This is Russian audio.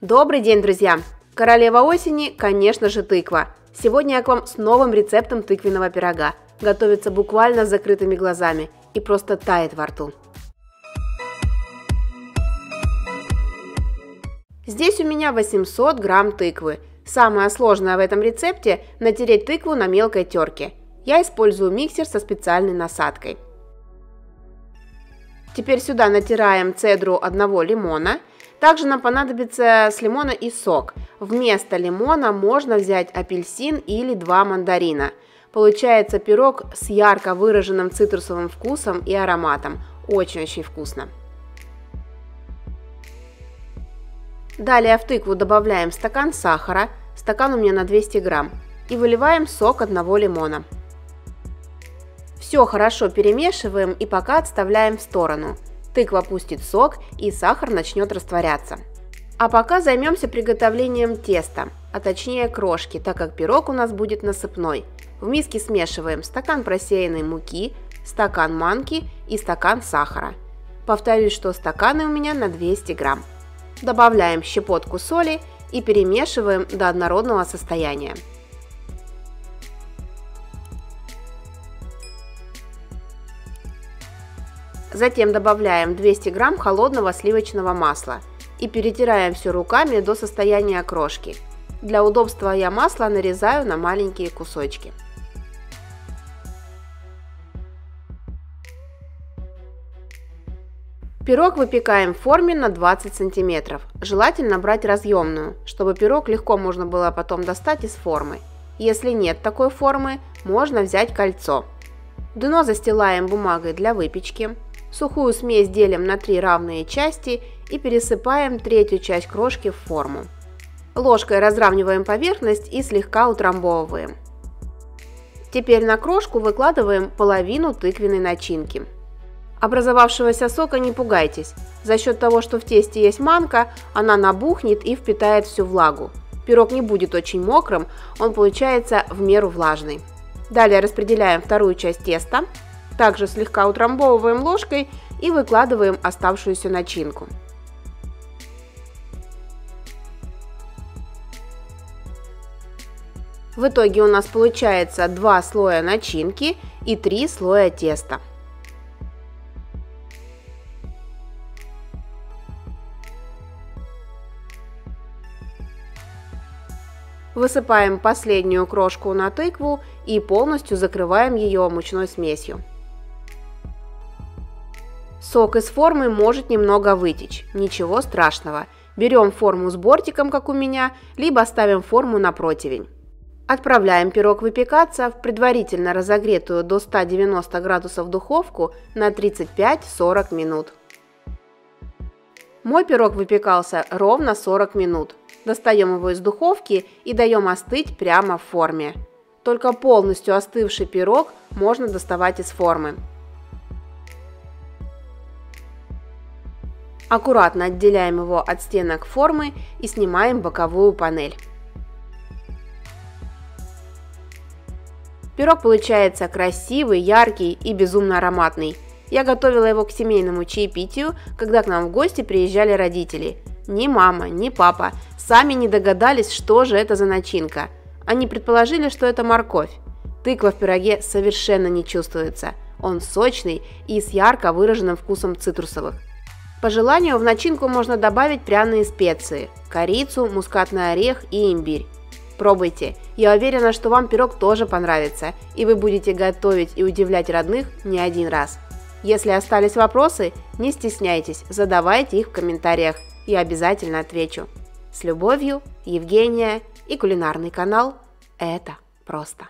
Добрый день, друзья! Королева осени, конечно же, тыква. Сегодня я к вам с новым рецептом тыквенного пирога. Готовится буквально с закрытыми глазами и просто тает во рту. Здесь у меня 800 грамм тыквы. Самое сложное в этом рецепте – натереть тыкву на мелкой терке. Я использую миксер со специальной насадкой. Теперь сюда натираем цедру одного лимона. Также нам понадобится с лимона и сок. Вместо лимона можно взять апельсин или 2 мандарина. Получается пирог с ярко выраженным цитрусовым вкусом и ароматом. Очень-очень вкусно. Далее в тыкву добавляем стакан сахара, стакан у меня на 200 грамм, и выливаем сок одного лимона. Все хорошо перемешиваем и пока отставляем в сторону. Тыква пустит сок, и сахар начнет растворяться. А пока займемся приготовлением теста, а точнее крошки, так как пирог у нас будет насыпной. В миске смешиваем стакан просеянной муки, стакан манки и стакан сахара. Повторюсь, что стаканы у меня на 200 грамм. Добавляем щепотку соли и перемешиваем до однородного состояния. Затем добавляем 200 грамм холодного сливочного масла и перетираем все руками до состояния крошки. Для удобства я масло нарезаю на маленькие кусочки. Пирог выпекаем в форме на 20 см, желательно брать разъемную, чтобы пирог легко можно было потом достать из формы. Если нет такой формы, можно взять кольцо. Дно застилаем бумагой для выпечки. Сухую смесь делим на 3 равные части и пересыпаем третью часть крошки в форму. Ложкой разравниваем поверхность и слегка утрамбовываем. Теперь на крошку выкладываем половину тыквенной начинки. Образовавшегося сока не пугайтесь. За счет того, что в тесте есть манка, она набухнет и впитает всю влагу. Пирог не будет очень мокрым, он получается в меру влажный. Далее распределяем вторую часть теста. Также слегка утрамбовываем ложкой и выкладываем оставшуюся начинку. В итоге у нас получается 2 слоя начинки и 3 слоя теста. Высыпаем последнюю крошку на тыкву и полностью закрываем ее мучной смесью. Сок из формы может немного вытечь, ничего страшного. Берем форму с бортиком, как у меня, либо ставим форму на противень. Отправляем пирог выпекаться в предварительно разогретую до 190 градусов духовку на 35-40 минут. Мой пирог выпекался ровно 40 минут. Достаем его из духовки и даем остыть прямо в форме. Только полностью остывший пирог можно доставать из формы. Аккуратно отделяем его от стенок формы и снимаем боковую панель. Пирог получается красивый, яркий и безумно ароматный. Я готовила его к семейному чаепитию, когда к нам в гости приезжали родители. Ни мама, ни папа сами не догадались, что же это за начинка. Они предположили, что это морковь. Тыква в пироге совершенно не чувствуется. Он сочный и с ярко выраженным вкусом цитрусовых. По желанию в начинку можно добавить пряные специи – корицу, мускатный орех и имбирь. Пробуйте, я уверена, что вам пирог тоже понравится, и вы будете готовить и удивлять родных не один раз. Если остались вопросы, не стесняйтесь, задавайте их в комментариях, я обязательно отвечу. С любовью, Евгения и кулинарный канал «Это просто».